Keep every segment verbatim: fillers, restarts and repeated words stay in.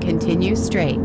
Continue straight.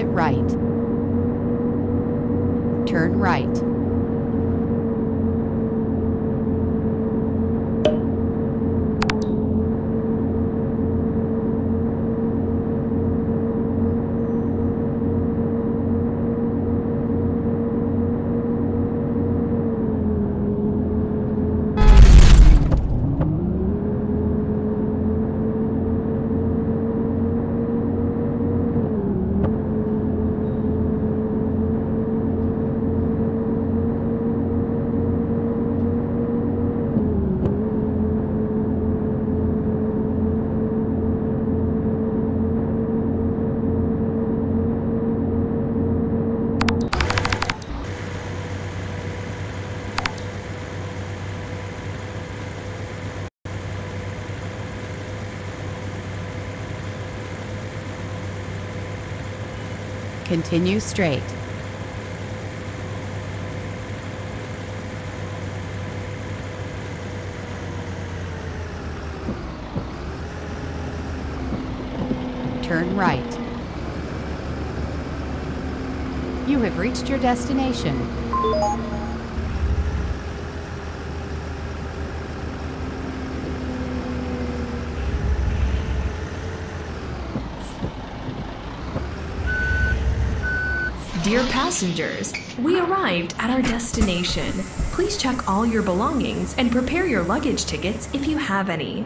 exit right. Turn right. Continue straight. Turn right. You have reached your destination. Dear passengers, we arrived at our destination. Please check all your belongings and prepare your luggage tickets if you have any.